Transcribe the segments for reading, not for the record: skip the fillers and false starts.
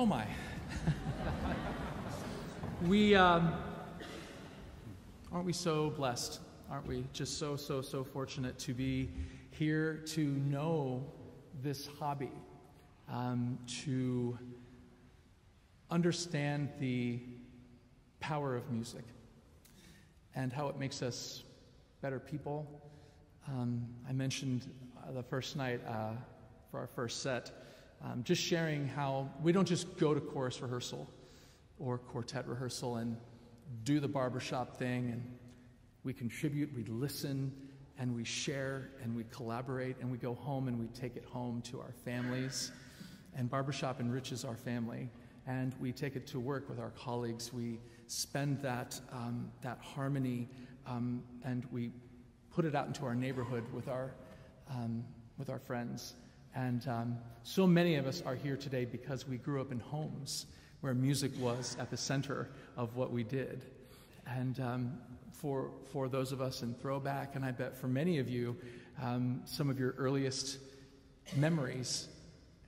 Oh my. Aren't we so blessed? Aren't we just so fortunate to be here, to know this hobby, to understand the power of music and how it makes us better people. I mentioned the first night for our first set, just sharing how we don't just go to chorus rehearsal or quartet rehearsal and do the barbershop thing, and we contribute, we listen, and we share, and we collaborate, and we go home and we take it home to our families. And barbershop enriches our family, and we take it to work with our colleagues. We spend that harmony, and we put it out into our neighborhood with our friends. And so many of us are here today because we grew up in homes where music was at the center of what we did. And for those of us in Throwback, and I bet for many of you, some of your earliest memories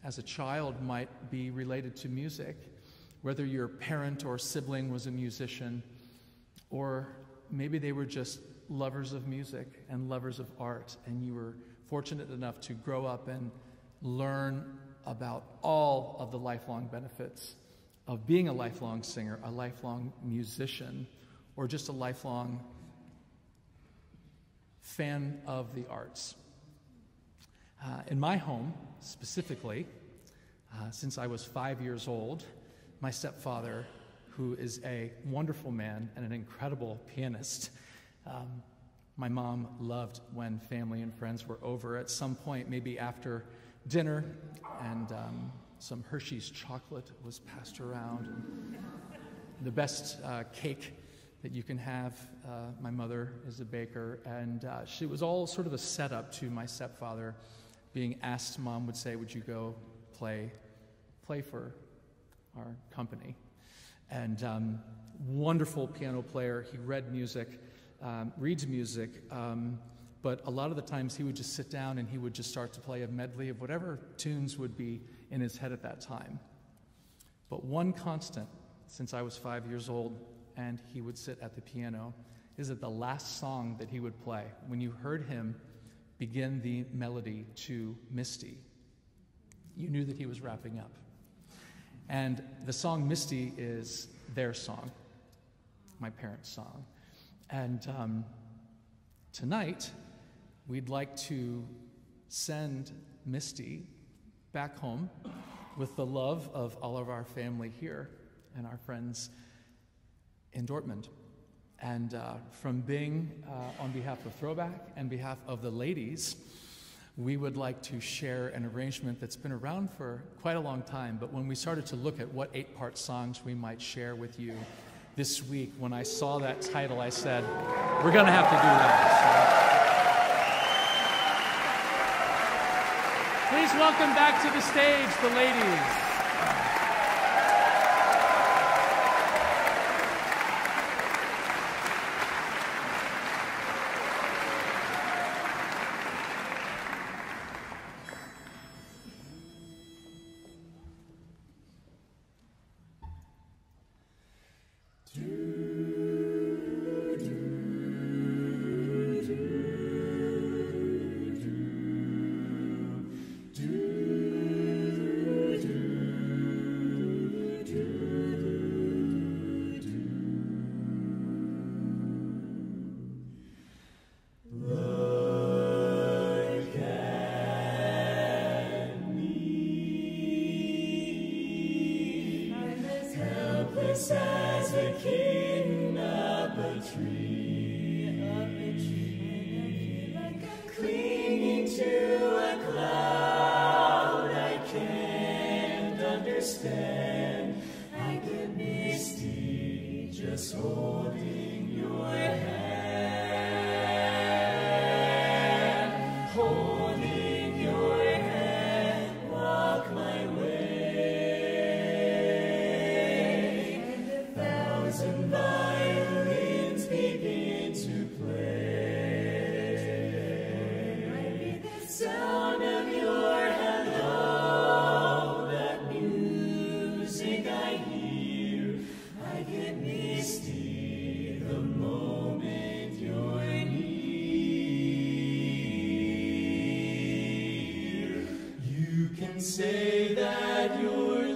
as a child might be related to music, whether your parent or sibling was a musician, or maybe they were just lovers of music and lovers of art, and you were fortunate enough to grow up and learn about all of the lifelong benefits of being a lifelong singer, a lifelong musician, or just a lifelong fan of the arts. In my home, specifically, since I was 5 years old, my stepfather, who is a wonderful man and an incredible pianist, my mom loved when family and friends were over at some point, maybe after dinner, and some Hershey's chocolate was passed around. The best cake that you can have. My mother is a baker, and she was all sort of a setup to my stepfather being asked. Mom would say, would you go play for our company? And wonderful piano player. He read music, reads music, but a lot of the times he would just sit down and he would just start to play a medley of whatever tunes would be in his head at that time. But one constant since I was 5 years old and he would sit at the piano is that the last song that he would play, when you heard him begin the melody to Misty, you knew that he was wrapping up. And the song Misty is their song, my parents' song. And tonight, we'd like to send Misty back home with the love of all of our family here and our friends in Dortmund. And from Bing, on behalf of Throwback and behalf of the ladies, we would like to share an arrangement that's been around for quite a long time. But when we started to look at what eight-part songs we might share with you this week, when I saw that title, I said, we're gonna have to do that. So please welcome back to the stage the ladies. can say that you're